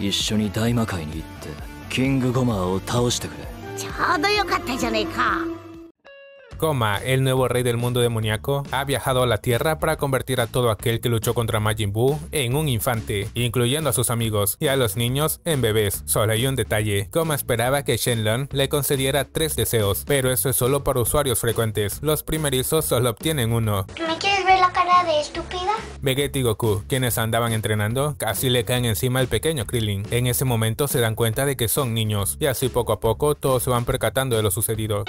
一緒に大魔界に行ってキングゴマを倒してくれ。ちょうどよかったじゃねえか。 Goma, el nuevo rey del mundo demoníaco, ha viajado a la Tierra para convertir a todo aquel que luchó contra Majin Buu en un infante, incluyendo a sus amigos, y a los niños en bebés. Solo hay un detalle, Goma esperaba que Shenlong le concediera 3 deseos, pero eso es solo para usuarios frecuentes, los primerizos solo obtienen 1. ¿Me quieres ver la cara de estúpida? Vegeta y Goku, quienes andaban entrenando, casi le caen encima al pequeño Krillin. En ese momento se dan cuenta de que son niños, y así poco a poco todos se van percatando de lo sucedido.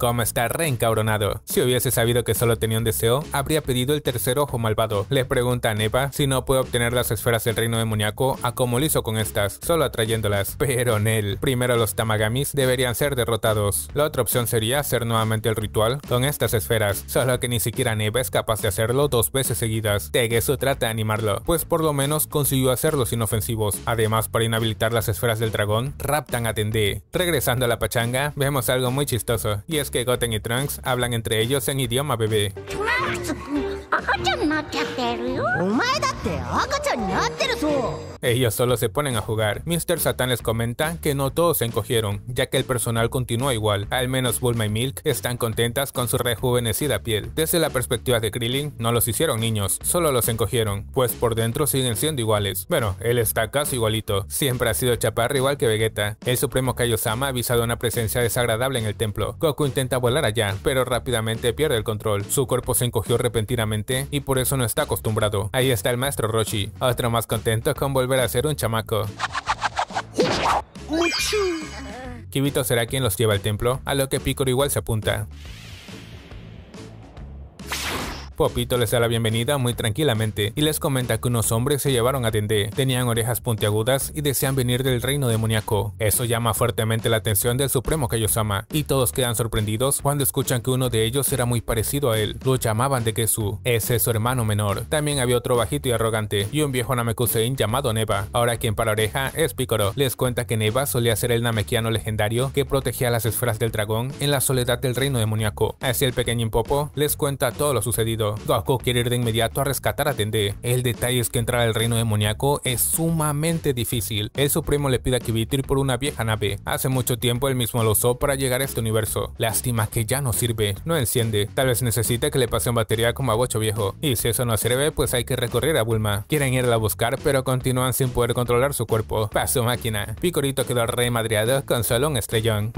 Goma está reencabronado. Si hubiese sabido que solo tenía un deseo, habría pedido el 3er ojo malvado. Le pregunta a Neva si no puede obtener las esferas del reino demoníaco a como lo hizo con estas, solo atrayéndolas. Pero Nel, primero los Tamagamis deberían ser derrotados. La otra opción sería hacer nuevamente el ritual con estas esferas, solo que ni siquiera Neva es capaz de hacerlo 2 veces seguidas. Gesu trata de animarlo, pues por lo menos consiguió hacerlos inofensivos. Además, para inhabilitar las esferas del dragón, raptan a Dende. Regresando a la pachanga, vemos algo muy chistoso, y es que Goten y Trunks hablan entre ellos en idioma bebé. Ellos solo se ponen a jugar. Mr. Satan les comenta que no todos se encogieron, ya que el personal continúa igual. Al menos Bulma y Milk están contentas con su rejuvenecida piel. Desde la perspectiva de Krillin, no los hicieron niños, solo los encogieron, pues por dentro siguen siendo iguales. Bueno, él está casi igualito, siempre ha sido chaparro igual que Vegeta. El Supremo Kaiosama ha avisado una presencia desagradable en el templo. Goku intenta volar allá, pero rápidamente pierde el control. Su cuerpo se encogió repentinamente y por eso no está acostumbrado. Ahí está el maestro Roshi, otro más contento con volver a ser un chamaco. Kibito será quien los lleva al templo, a lo que Piccolo igual se apunta. Popito les da la bienvenida muy tranquilamente y les comenta que unos hombres se llevaron a Dende, tenían orejas puntiagudas y desean venir del reino demoníaco. Eso llama fuertemente la atención del Supremo Kaiosama y todos quedan sorprendidos cuando escuchan que uno de ellos era muy parecido a él, lo llamaban de Gesu, ese es su hermano menor. También había otro bajito y arrogante y un viejo Namekusein llamado Neva, ahora quien para oreja es Piccolo. Les cuenta que Neva solía ser el Namekiano legendario que protegía las esferas del dragón en la soledad del reino demoníaco. Así el pequeño Popo les cuenta todo lo sucedido. Goku quiere ir de inmediato a rescatar a Dende. El detalle es que entrar al reino demoníaco es sumamente difícil. El Supremo le pide a Kibito ir por una vieja nave. Hace mucho tiempo él mismo lo usó para llegar a este universo. Lástima que ya no sirve, no enciende. Tal vez necesite que le pasen batería como a Bocho viejo. Y si eso no sirve, pues hay que recorrer a Bulma. Quieren irla a buscar, pero continúan sin poder controlar su cuerpo. Pa' su máquina. Picorito quedó re madreado con solo un estrellón.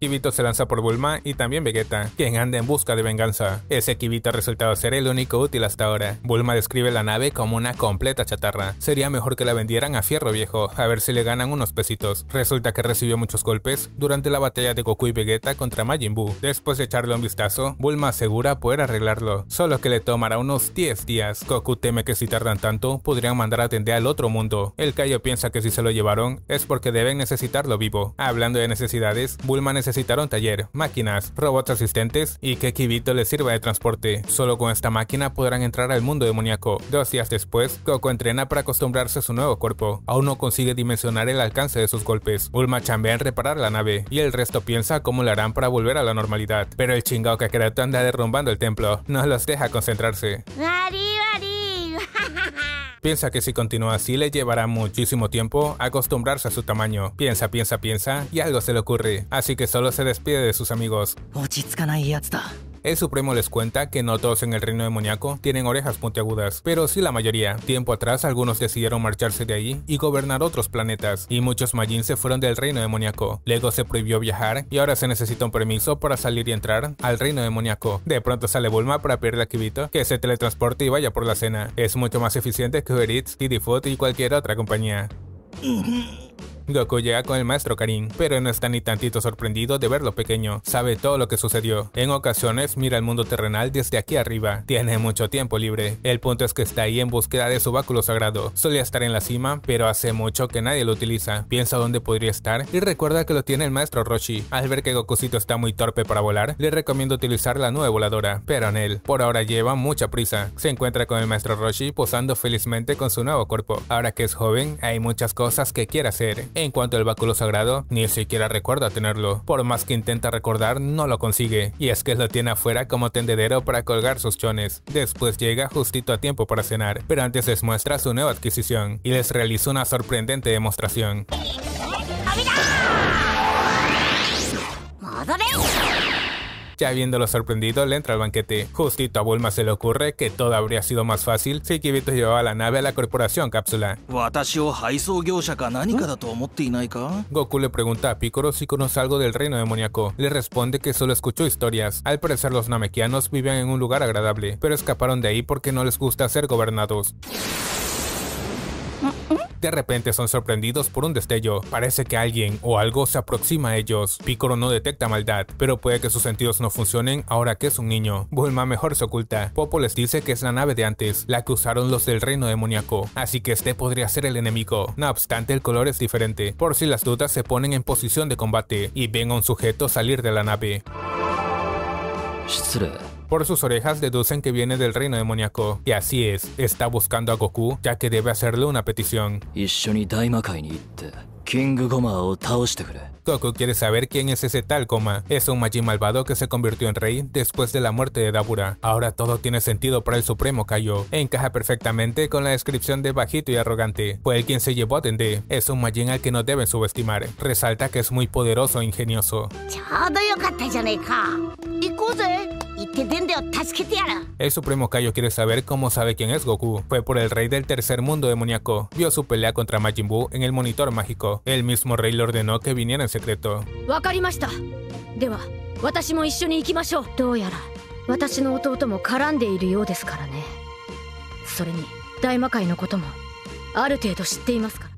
Kibito se lanza por Bulma y también Vegeta, quien anda en busca de venganza. Ese Kibito ha resultado ser el único útil hasta ahora. Bulma describe la nave como una completa chatarra. Sería mejor que la vendieran a Fierro Viejo, a ver si le ganan unos pesitos. Resulta que recibió muchos golpes durante la batalla de Goku y Vegeta contra Majin Buu. Después de echarle un vistazo, Bulma asegura poder arreglarlo, solo que le tomará unos 10 días. Goku teme que si tardan tanto, podrían mandar a Dende al otro mundo. El Kaio piensa que si se lo llevaron, es porque deben necesitarlo vivo. Hablando de necesidades, Bulma necesitaron taller, máquinas, robots asistentes y que Kibito les sirva de transporte. Solo con esta máquina podrán entrar al mundo demoníaco. 2 días después, Goku entrena para acostumbrarse a su nuevo cuerpo. Aún no consigue dimensionar el alcance de sus golpes. Bulma chambea en reparar la nave y el resto piensa cómo lo harán para volver a la normalidad. Pero el chingao Kakaroto anda derrumbando el templo. No los deja concentrarse. Piensa que si continúa así le llevará muchísimo tiempo acostumbrarse a su tamaño. Piensa y algo se le ocurre, así que solo se despide de sus amigos. El Supremo les cuenta que no todos en el reino demoníaco tienen orejas puntiagudas, pero sí la mayoría. Tiempo atrás algunos decidieron marcharse de ahí y gobernar otros planetas, y muchos Majin se fueron del reino demoníaco. Luego se prohibió viajar y ahora se necesita un permiso para salir y entrar al reino demoníaco. De pronto sale Bulma para pedirle a Kibito que se teletransporte y vaya por la cena. Es mucho más eficiente que Uber Eats, Didi Food y cualquier otra compañía. Goku llega con el maestro Karin, pero no está ni tantito sorprendido de verlo pequeño, sabe todo lo que sucedió. En ocasiones mira el mundo terrenal desde aquí arriba, tiene mucho tiempo libre. El punto es que está ahí en búsqueda de su báculo sagrado, solía estar en la cima, pero hace mucho que nadie lo utiliza. Piensa dónde podría estar y recuerda que lo tiene el maestro Roshi. Al ver que Gokucito está muy torpe para volar, le recomienda utilizar la nueva voladora, pero en él, por ahora lleva mucha prisa. Se encuentra con el maestro Roshi posando felizmente con su nuevo cuerpo. Ahora que es joven, hay muchas cosas que quiere hacer. En cuanto al báculo sagrado, ni siquiera recuerda tenerlo. Por más que intenta recordar, no lo consigue, y es que lo tiene afuera como tendedero para colgar sus chones. Después llega justito a tiempo para cenar, pero antes les muestra su nueva adquisición, y les realiza una sorprendente demostración. Ya viéndolo sorprendido, le entra al banquete. Justito a Bulma se le ocurre que todo habría sido más fácil si Kibito llevaba la nave a la Corporación Cápsula. Goku le pregunta a Piccolo si conoce algo del reino demoníaco. Le responde que solo escuchó historias. Al parecer los namekianos vivían en un lugar agradable, pero escaparon de ahí porque no les gusta ser gobernados. De repente son sorprendidos por un destello. Parece que alguien o algo se aproxima a ellos. Piccolo no detecta maldad, pero puede que sus sentidos no funcionen ahora que es un niño. Bulma mejor se oculta. Popo les dice que es la nave de antes, la que usaron los del reino demoníaco, así que este podría ser el enemigo. No obstante, el color es diferente. Por si las dudas, se ponen en posición de combate y ven a un sujeto salir de la nave. Por sus orejas deducen que viene del reino demoníaco, y así es, está buscando a Goku, ya que debe hacerle una petición. Goku quiere saber quién es ese tal Goma. Es un Majin malvado que se convirtió en rey después de la muerte de Dabura. Ahora todo tiene sentido para el Supremo Kai. Encaja perfectamente con la descripción de bajito y arrogante. Fue el quien se llevó a Dende. Es un Majin al que no deben subestimar. Resalta que es muy poderoso e ingenioso. El Supremo Kai quiere saber cómo sabe quién es Goku. Fue por el rey del tercer mundo demoníaco. Vio su pelea contra Majin Buu en el monitor mágico. El mismo rey le ordenó que viniera en secreto.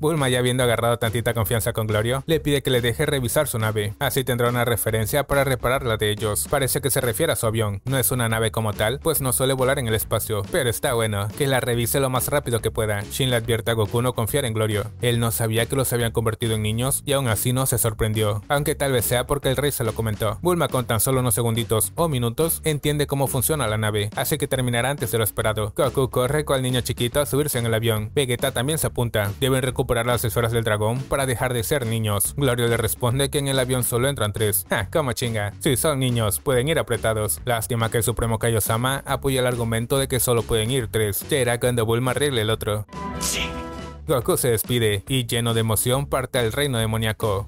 Bulma, ya habiendo agarrado tantita confianza con Glorio, le pide que le deje revisar su nave, así tendrá una referencia para reparar la de ellos. Parece que se refiere a su avión, no es una nave como tal, pues no suele volar en el espacio, pero está bueno, que la revise lo más rápido que pueda. Shin le advierte a Goku no confiar en Glorio, él no sabía que los habían convertido en niños y aún así no se sorprendió, aunque tal vez sea porque el rey se lo comentó. Bulma con tan solo unos segunditos o minutos entiende cómo funciona la nave, así que terminará antes de lo esperado. Goku corre con el niño chiquito a subirse en el avión, Vegeta también se apunta. Deben recuperar las esferas del dragón para dejar de ser niños. Glorio le responde que en el avión solo entran 3. ¡Ja! ¡Cómo chinga! Si son niños, pueden ir apretados. Lástima que el Supremo Kaiosama apoya el argumento de que solo pueden ir 3. Ya era cuando Bulma arregle el otro. Goku se despide y, lleno de emoción, parte al reino demoníaco.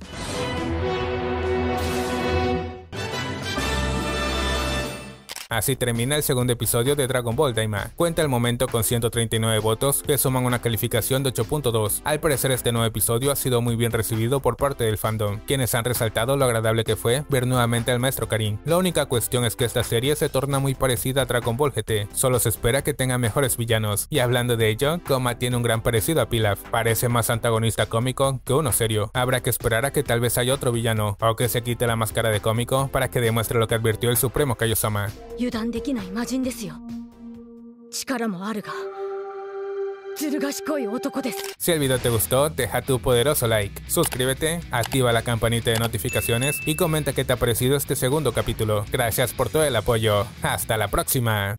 Así termina el segundo episodio de Dragon Ball Daima. Cuenta al momento con 139 votos que suman una calificación de 8.2. Al parecer este nuevo episodio ha sido muy bien recibido por parte del fandom, quienes han resaltado lo agradable que fue ver nuevamente al maestro Karin. La única cuestión es que esta serie se torna muy parecida a Dragon Ball GT, solo se espera que tenga mejores villanos. Y hablando de ello, Goma tiene un gran parecido a Pilaf, parece más antagonista cómico que uno serio. Habrá que esperar a que tal vez haya otro villano, o que se quite la máscara de cómico para que demuestre lo que advirtió el Supremo Kaiosama. 油断できない魔人ですよ。力もあるが。 Si el video te gustó, deja tu poderoso like, suscríbete, activa la campanita de notificaciones y comenta qué te ha parecido este segundo capítulo. Gracias por todo el apoyo. ¡Hasta la próxima!